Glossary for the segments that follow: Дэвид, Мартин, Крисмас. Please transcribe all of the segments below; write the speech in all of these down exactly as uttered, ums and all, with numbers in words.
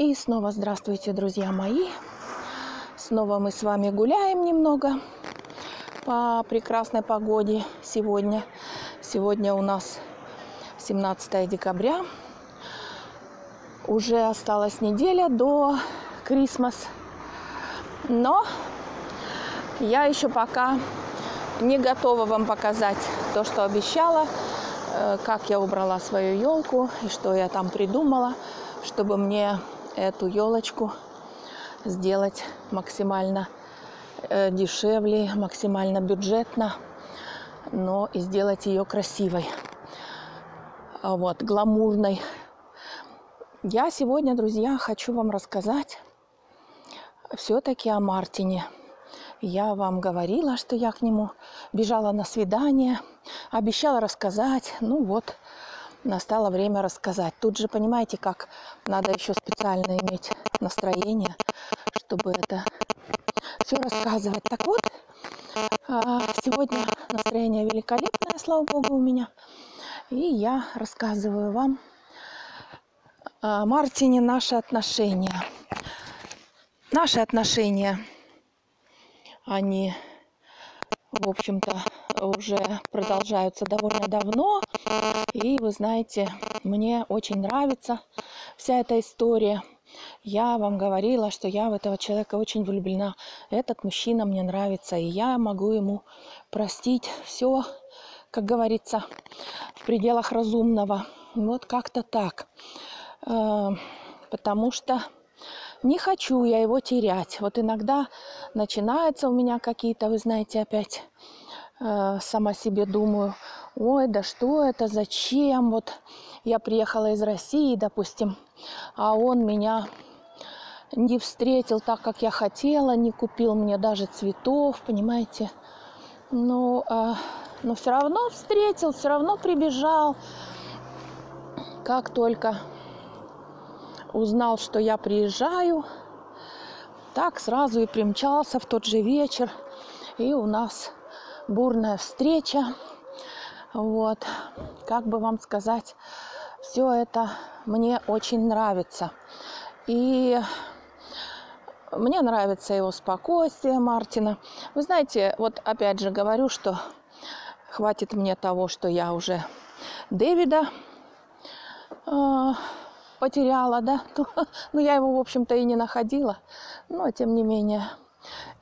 И снова здравствуйте, друзья мои. Снова мы с вами гуляем немного по прекрасной погоде сегодня. Сегодня у нас семнадцатое декабря. Уже осталась неделя до Крисмас. Но я еще пока не готова вам показать то, что обещала, как я убрала свою елку и что я там придумала, чтобы мне эту елочку сделать максимально дешевле, максимально бюджетно, но и сделать ее красивой, вот, гламурной. Я сегодня, друзья, хочу вам рассказать все-таки о Мартине. Я вам говорила, что я к нему бежала на свидание, обещала рассказать. Ну вот, настало время рассказать. Тут же, понимаете, как надо еще специально иметь настроение, чтобы это все рассказывать. Так вот, сегодня настроение великолепное, слава богу, у меня. И я рассказываю вам о Мартине наши отношения. Наши отношения... Они, в общем-то, уже продолжаются довольно давно. И, вы знаете, мне очень нравится вся эта история. Я вам говорила, что я в этого человека очень влюблена. Этот мужчина мне нравится, и я могу ему простить все, как говорится, в пределах разумного. Вот как-то так. Потому что... не хочу я его терять. Вот иногда начинается у меня какие-то, вы знаете, опять э, сама себе думаю, ой, да что это, зачем? Вот я приехала из России, допустим, а он меня не встретил так, как я хотела, не купил мне даже цветов, понимаете? Но, э, но все равно встретил, все равно прибежал. Как только... узнал, что я приезжаю, так сразу и примчался в тот же вечер. И у нас бурная встреча. Вот, как бы вам сказать, все это мне очень нравится. И мне нравится его спокойствие, Мартина. Вы знаете, вот опять же говорю, что хватит мне того, что я уже Дэвида... Э потеряла, да, ну я его, в общем-то, и не находила, но, тем не менее,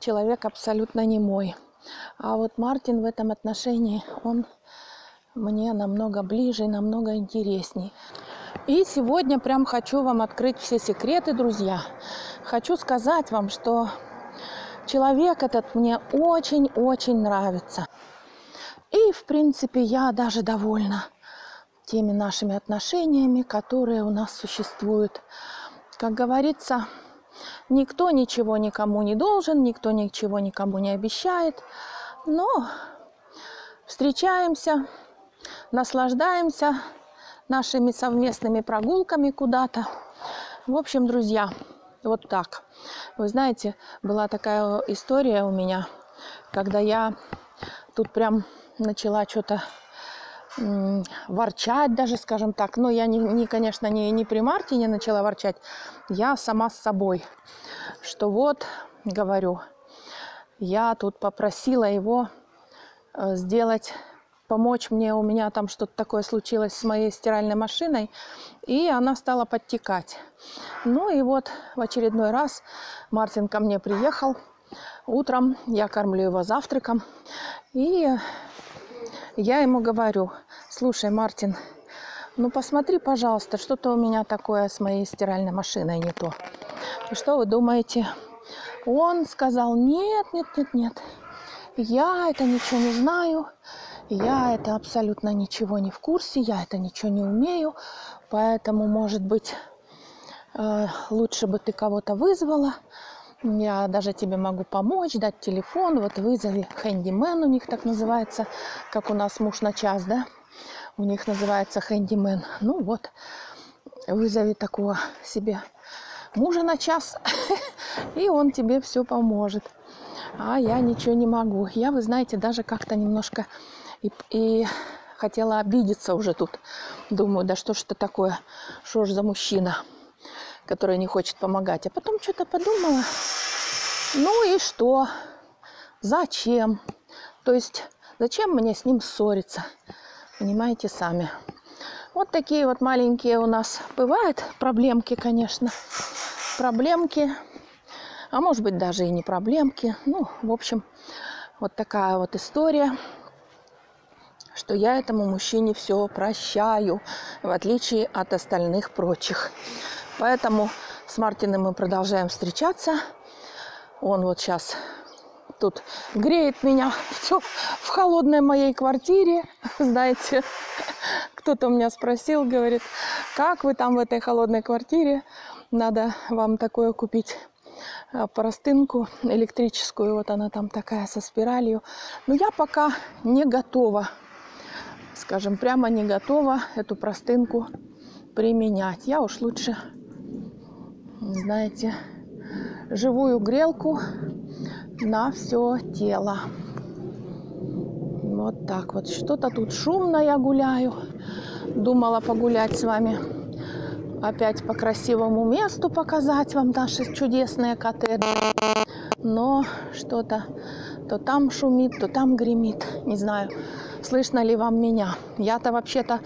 человек абсолютно не мой. А вот Мартин в этом отношении, он мне намного ближе и намного интересней. И сегодня прям хочу вам открыть все секреты, друзья. Хочу сказать вам, что человек этот мне очень-очень нравится. И, в принципе, я даже довольна теми нашими отношениями, которые у нас существуют. Как говорится, никто ничего никому не должен, никто ничего никому не обещает, но встречаемся, наслаждаемся нашими совместными прогулками куда-то. В общем, друзья, вот так. Вы знаете, была такая история у меня, когда я тут прям начала что-то ворчать даже, скажем так. Но я, не, не, конечно, не, не при Мартине начала ворчать. Я сама с собой. Что вот, говорю, я тут попросила его сделать, помочь мне. У меня там что-то такое случилось с моей стиральной машиной. И она стала подтекать. Ну и вот в очередной раз Мартин ко мне приехал. Утром я кормлю его завтраком. И... я ему говорю, слушай, Мартин, ну посмотри, пожалуйста, что-то у меня такое с моей стиральной машиной не то. И что вы думаете? Он сказал, нет, нет, нет, нет, я это ничего не знаю, я это абсолютно ничего не в курсе, я это ничего не умею, поэтому, может быть, лучше бы ты кого-то вызвала. Я даже тебе могу помочь, дать телефон, вот вызови хэндимен, у них так называется, как у нас муж на час, да? У них называется хэндимен. Ну вот, вызови такого себе мужа на час, и он тебе все поможет. А я ничего не могу. Я, вы знаете, даже как-то немножко и, и хотела обидеться уже тут. Думаю, да что ж это такое, что ж за мужчина. которая не хочет помогать. А потом что-то подумала. Ну и что? Зачем? То есть зачем мне с ним ссориться? Понимаете сами. Вот такие вот маленькие у нас бывают проблемки, конечно. Проблемки. А может быть, даже и не проблемки. Ну, в общем, вот такая вот история, что я этому мужчине все прощаю, в отличие от остальных прочих. Поэтому с Мартином мы продолжаем встречаться. Он вот сейчас тут греет меня все в холодной моей квартире. Знаете, кто-то у меня спросил, говорит, как вы там в этой холодной квартире? Надо вам такое купить. Простынку электрическую, вот она там такая со спиралью. Но я пока не готова, скажем, прямо не готова эту простынку применять. Я уж лучше, знаете, живую грелку на все тело. Вот так вот. Что-то тут шумно я гуляю. Думала погулять с вами. Опять по красивому месту показать вам наши чудесные коттеджи. Но что-то то там шумит, то там гремит. Не знаю, слышно ли вам меня. Я-то вообще-то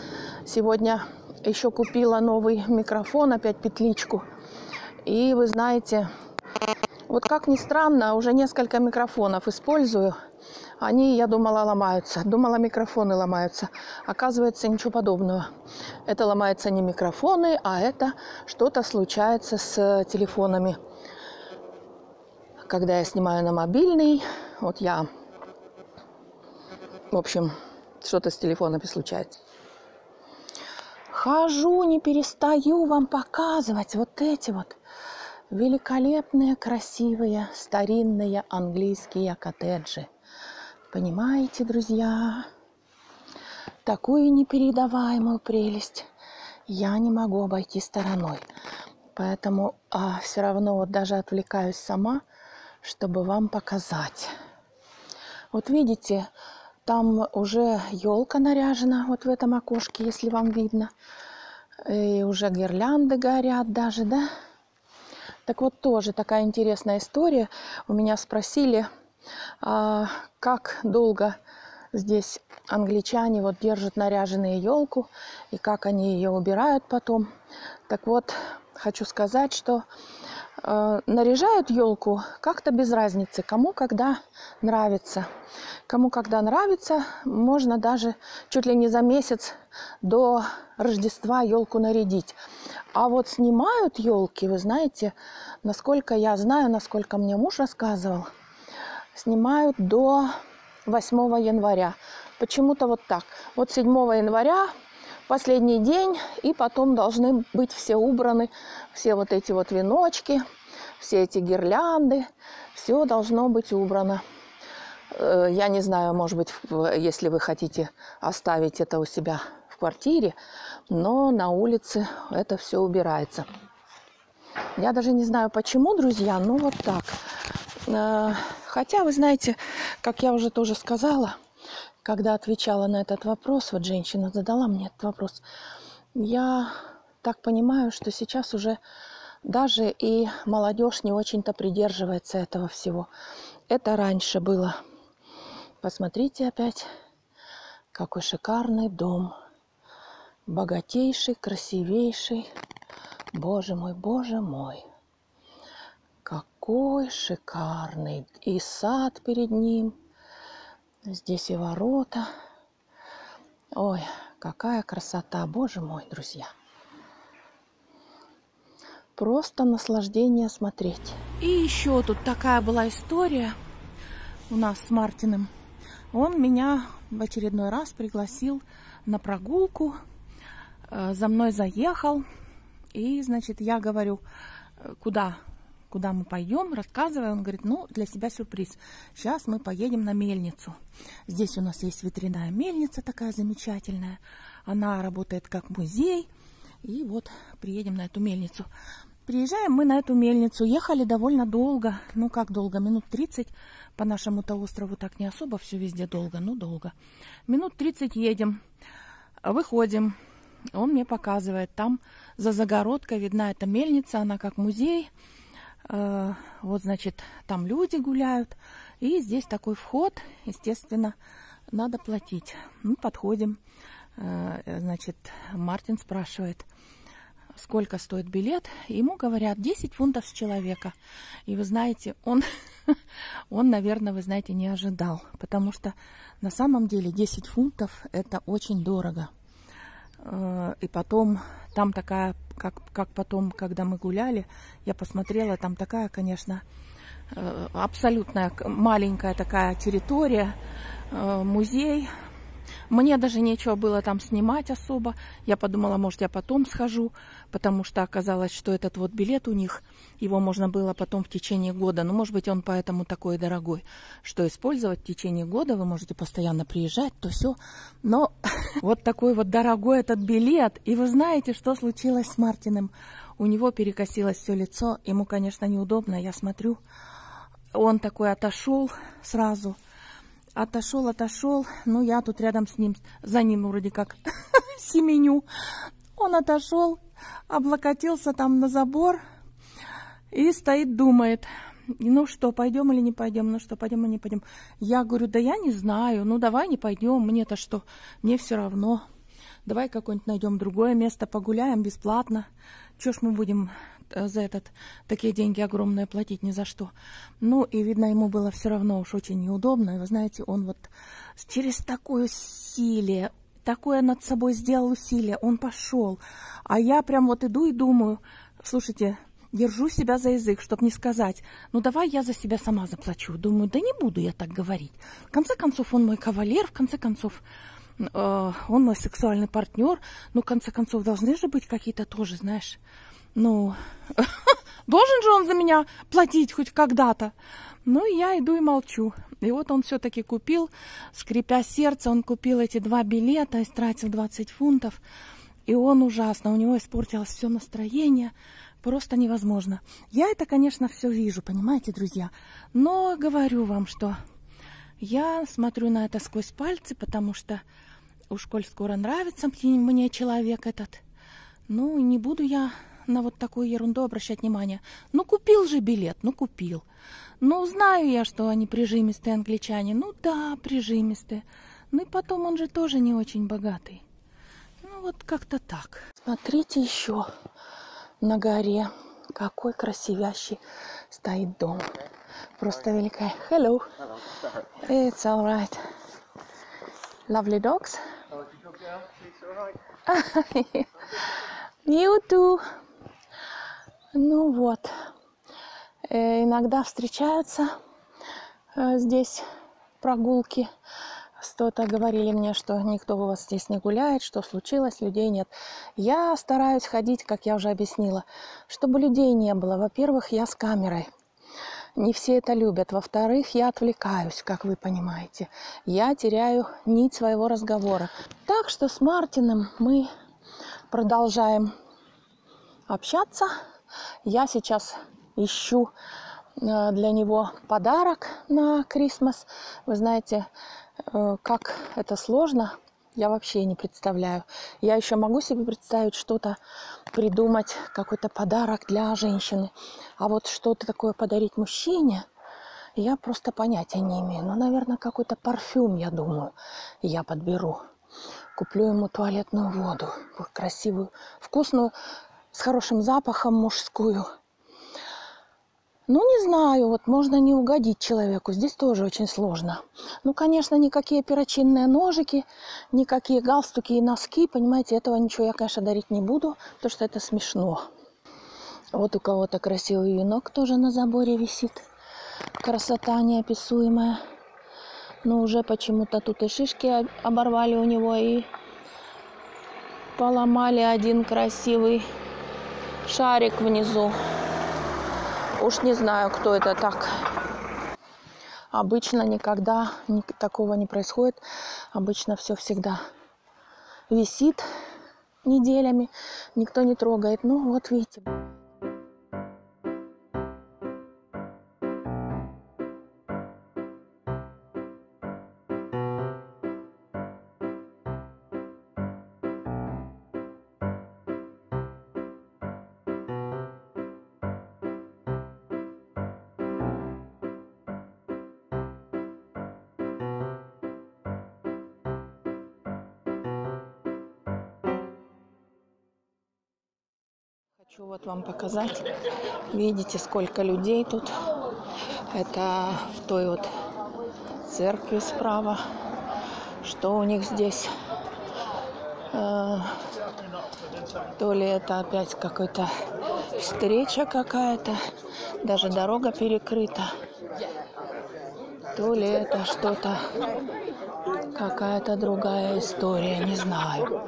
сегодня еще купила новый микрофон, опять петличку. И вы знаете, вот как ни странно, уже несколько микрофонов использую. Они, я думала, ломаются. Думала, микрофоны ломаются. Оказывается, ничего подобного. Это ломаются не микрофоны, а это что-то случается с телефонами. Когда я снимаю на мобильный, вот я... В общем, что-то с телефонами случается. Хожу, не перестаю вам показывать вот эти вот великолепные, красивые, старинные английские коттеджи. Понимаете, друзья, такую непередаваемую прелесть я не могу обойти стороной. Поэтому а, все равно вот даже отвлекаюсь сама, чтобы вам показать. Вот видите, там уже елка наряжена вот в этом окошке, если вам видно. И уже гирлянды горят даже, да? Так вот, тоже такая интересная история. У меня спросили... А как долго здесь англичане вот держат наряженную елку и как они ее убирают потом. Так вот, хочу сказать, что э, наряжают елку как-то без разницы, кому когда нравится. Кому когда нравится, можно даже чуть ли не за месяц до Рождества елку нарядить. А вот снимают елки, вы знаете, насколько я знаю, насколько мне муж рассказывал, снимают до восьмого января. Почему-то вот так. Вот седьмого января последний день, и потом должны быть все убраны, все вот эти вот веночки, все эти гирлянды, все должно быть убрано. Я не знаю, может быть, если вы хотите оставить это у себя в квартире, но на улице это все убирается. Я даже не знаю, почему, друзья, но вот так. Хотя, вы знаете, как я уже тоже сказала, когда отвечала на этот вопрос, вот женщина задала мне этот вопрос, я так понимаю, что сейчас уже даже и молодежь не очень-то придерживается этого всего. Это раньше было. Посмотрите опять, какой шикарный дом. Богатейший, красивейший. Боже мой, боже мой. Какой шикарный и сад перед ним. Здесь и ворота. Ой, какая красота, боже мой, друзья. Просто наслаждение смотреть. И еще тут такая была история у нас с Мартином. Он меня в очередной раз пригласил на прогулку. За мной заехал. И, значит, я говорю, куда? Куда мы пойдем, рассказываю. Он говорит, ну, для себя сюрприз. Сейчас мы поедем на мельницу. Здесь у нас есть ветряная мельница такая замечательная. Она работает как музей. И вот приедем на эту мельницу. Приезжаем мы на эту мельницу. Ехали довольно долго. Ну, как долго? минут тридцать. По нашему-то острову так не особо все везде долго, но долго. минут тридцать едем. Выходим. Он мне показывает, там За загородкой видна эта мельница, она как музей. Вот, значит, там люди гуляют. И здесь такой вход, естественно, надо платить. Мы подходим. Значит, Мартин спрашивает, сколько стоит билет. Ему говорят, десять фунтов с человека. И вы знаете, он, он, наверное, вы знаете, не ожидал. Потому что на самом деле десять фунтов это очень дорого. И потом, там такая, как, как потом, когда мы гуляли, я посмотрела, там такая, конечно, абсолютно маленькая такая территория, музей. Мне даже нечего было там снимать особо. Я подумала, может, я потом схожу, потому что оказалось, что этот вот билет у них, его можно было потом в течение года. Ну, может быть, он поэтому такой дорогой, что использовать в течение года. Вы можете постоянно приезжать, то все. Но вот такой вот дорогой этот билет. И вы знаете, что случилось с Мартином? У него перекосилось все лицо. Ему, конечно, неудобно. Я смотрю, он такой отошел сразу. Отошел, отошел. Ну, я тут рядом с ним, за ним вроде как семеню. Он отошел, облокотился там на забор и стоит, думает. Ну что, пойдем или не пойдем? Ну что, пойдем или не пойдем? Я говорю, да я не знаю. Ну, давай не пойдем. Мне-то что? Мне все равно. Давай какое-нибудь найдем другое место, погуляем бесплатно. Че ж мы будем за этот такие деньги огромные платить, ни за что. Ну, и видно, ему было все равно уж очень неудобно. И вы знаете, он вот через такое усилие, такое над собой сделал усилие, он пошел. А я прям вот иду и думаю, слушайте, держу себя за язык, чтобы не сказать, ну, давай я за себя сама заплачу. Думаю, да не буду я так говорить. В конце концов, он мой кавалер, в конце концов, э, он мой сексуальный партнер. Ну, в конце концов, должны же быть какие-то тоже, знаешь... Ну, должен же он за меня платить хоть когда-то. Ну, я иду и молчу. И вот он все-таки купил, скрипя сердце, он купил эти два билета, истратил двадцать фунтов. И он ужасно, у него испортилось все настроение. Просто невозможно. Я это, конечно, все вижу, понимаете, друзья. Но говорю вам, что я смотрю на это сквозь пальцы, потому что уж коль скоро нравится мне человек этот, ну, не буду я... на вот такую ерунду обращать внимание. Ну, купил же билет, ну, купил. Ну, знаю я, что они прижимистые англичане. Ну, да, прижимистые. Ну, и потом он же тоже не очень богатый. Ну, вот как-то так. Смотрите еще на горе. Какой красивящий стоит дом. Просто великая. Hello. It's all right. Lovely dogs. You too. Ну вот, иногда встречаются здесь прогулки. Что-то говорили мне, что никто у вас здесь не гуляет, что случилось, людей нет. Я стараюсь ходить, как я уже объяснила, чтобы людей не было. Во-первых, я с камерой. Не все это любят. Во-вторых, я отвлекаюсь, как вы понимаете. Я теряю нить своего разговора. Так что с Мартином мы продолжаем общаться. Я сейчас ищу для него подарок на Крисмас. Вы знаете, как это сложно, я вообще не представляю. Я еще могу себе представить что-то, придумать какой-то подарок для женщины. А вот что-то такое подарить мужчине, я просто понятия не имею. Ну, наверное, какой-то парфюм, я думаю, я подберу. Куплю ему туалетную воду, красивую, вкусную, с хорошим запахом мужскую. Ну, не знаю, вот можно не угодить человеку. Здесь тоже очень сложно. Ну, конечно, никакие перочинные ножики, никакие галстуки и носки. Понимаете, этого ничего я, конечно, дарить не буду, потому что это смешно. Вот у кого-то красивый венок тоже на заборе висит. Красота неописуемая. Но уже почему-то тут и шишки оборвали у него, и поломали один красивый шарик внизу. Уж не знаю, кто это так. Обычно никогда такого не происходит. Обычно все всегда висит неделями. Никто не трогает. Ну вот видите. Хочу вот вам показать. Видите, сколько людей тут. Это в той вот церкви справа. Что у них здесь? То ли это опять какая-то встреча какая-то. Даже дорога перекрыта. То ли это что-то, какая-то другая история, не знаю.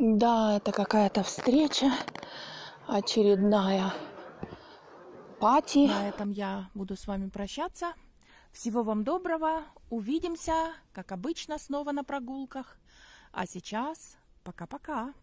Да, это какая-то встреча, очередная пати. На этом я буду с вами прощаться. Всего вам доброго. Увидимся, как обычно, снова на прогулках. А сейчас пока-пока.